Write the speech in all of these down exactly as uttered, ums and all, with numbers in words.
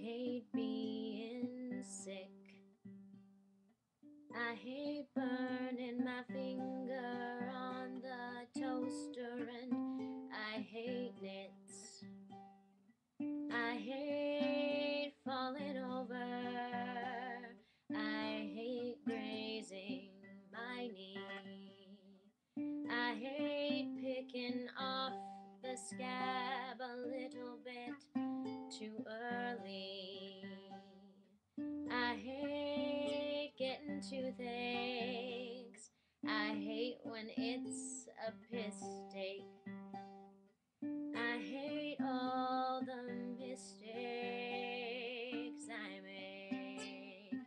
hate being sick. I hate burning my finger on the toaster, and I hate knits. I hate falling over. I hate grazing my knee. I hate picking off the scab a little bit too early. I hate getting toothaches. I hate when it's a piss take. I hate all the mistakes I make.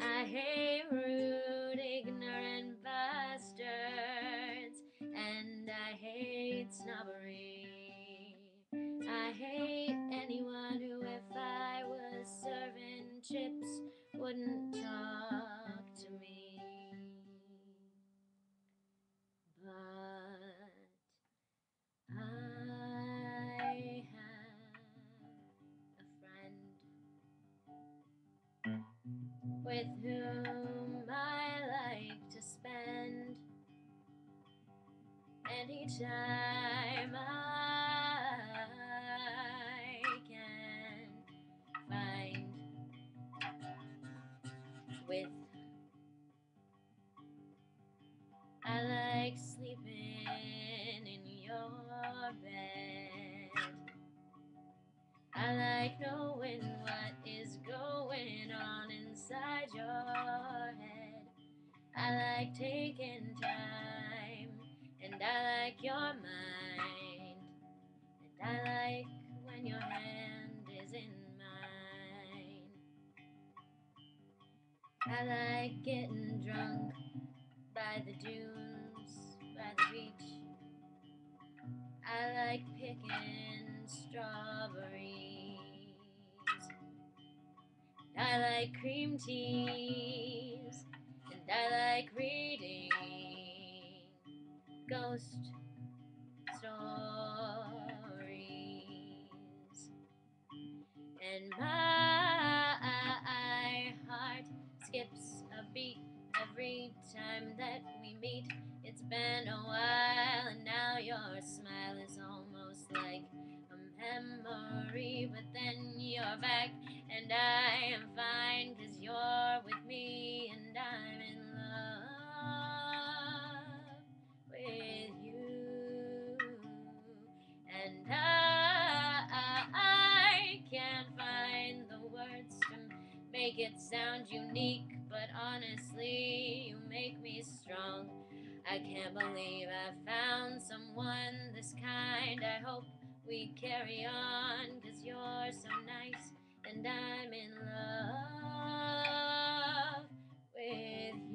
I hate rude, ignorant bastards, and I hate snobbery. I hate anyone who, if I was serving chips, wouldn't talk to me. But I have a friend with whom I like to spend any time I with. I like sleeping in your bed. I like knowing what is going on inside your head. I like taking time, and I like your mind, and I like when your hand is in mine. I like getting drunk by the dunes, by the beach. I like picking strawberries. I like cream teas, and I like reading ghost stories. And my heart skips a beat every time that we meet. It's been a while, and now your smile is almost like a memory. But then you're back, and I am fine, 'cause you're with me, and I'm in love with you. And I, I can't find the words to make it sound unique, but honestly, you make me strong. I can't believe I found someone this kind. I hope we carry on, 'cause you're so nice, and I'm in love with you.